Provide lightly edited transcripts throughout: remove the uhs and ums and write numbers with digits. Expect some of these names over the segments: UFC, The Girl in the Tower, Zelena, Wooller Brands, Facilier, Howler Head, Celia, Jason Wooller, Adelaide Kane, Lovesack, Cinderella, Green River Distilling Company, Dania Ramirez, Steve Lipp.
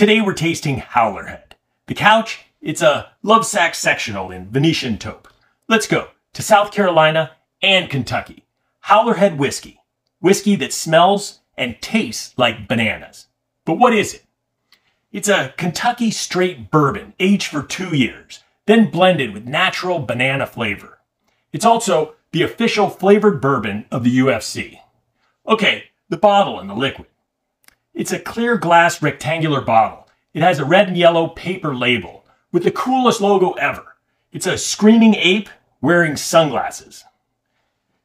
Today we're tasting Howler Head. The couch, it's a Lovesack sectional in Venetian taupe. Let's go to South Carolina and Kentucky. Howler Head whiskey. Whiskey that smells and tastes like bananas. But what is it? It's a Kentucky straight bourbon, aged for 2 years, then blended with natural banana flavor. It's also the official flavored bourbon of the UFC. Okay, the bottle and the liquid. It's a clear glass rectangular bottle. It has a red and yellow paper label with the coolest logo ever. It's a screaming ape wearing sunglasses.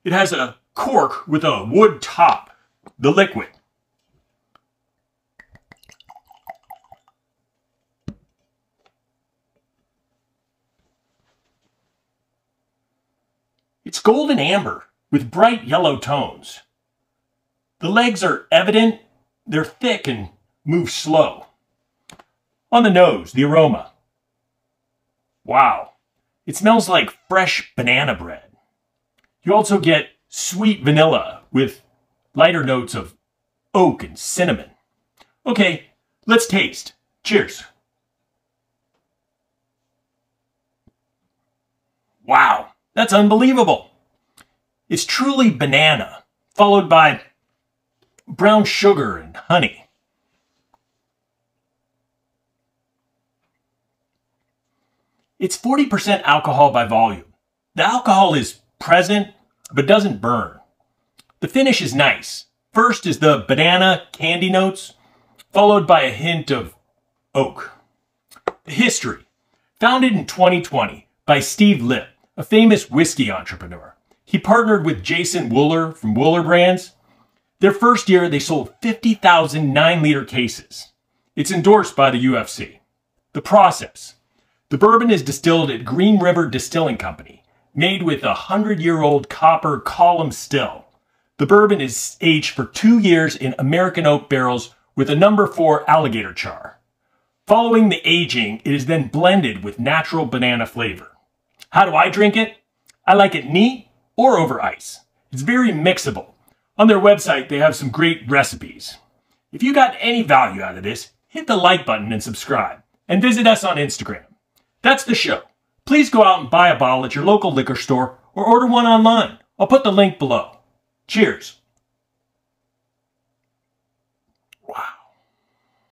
It has a cork with a wood top. The liquid. It's golden amber with bright yellow tones. The legs are evident, they're thick and move slow. On the nose, the aroma. Wow, it smells like fresh banana bread. You also get sweet vanilla with lighter notes of oak and cinnamon. Okay, let's taste. Cheers. Wow. That's unbelievable. It's truly banana, followed by brown sugar and honey. It's 40% alcohol by volume. The alcohol is present, but doesn't burn. The finish is nice. First is the banana candy notes, followed by a hint of oak. The history. Founded in 2020 by Steve Lipp, a famous whiskey entrepreneur. He partnered with Jason Wooller from Wooller Brands. Their first year, they sold 50,000 9-liter cases. It's endorsed by the UFC. The process. The bourbon is distilled at Green River Distilling Company, made with a 100-year-old copper column still. The bourbon is aged for 2 years in American oak barrels with a No. 4 alligator char. Following the aging, it is then blended with natural banana flavor. How do I drink it? I like it neat or over ice. It's very mixable. On their website, they have some great recipes. If you got any value out of this, hit the like button and subscribe. And visit us on Instagram. That's the show. Please go out and buy a bottle at your local liquor store or order one online. I'll put the link below. Cheers.